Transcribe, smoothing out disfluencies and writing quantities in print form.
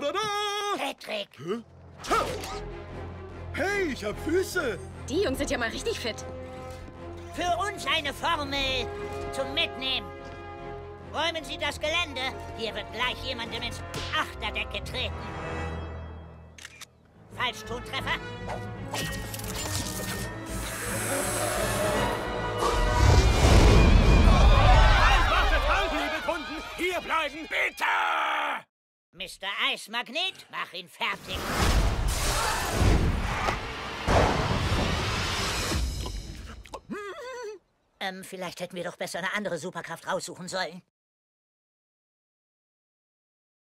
Tada! Patrick! Hä? Hey, ich hab Füße! Die Jungs sind ja mal richtig fit. Für uns eine Formel zum Mitnehmen. Räumen Sie das Gelände. Hier wird gleich jemandem ins Achterdeck getreten. Falschtontreffer. Wartet, halt, liebe Kunden! Hier bleiben, bitte! Mr. Eismagnet, mach ihn fertig. Vielleicht hätten wir doch besser eine andere Superkraft raussuchen sollen.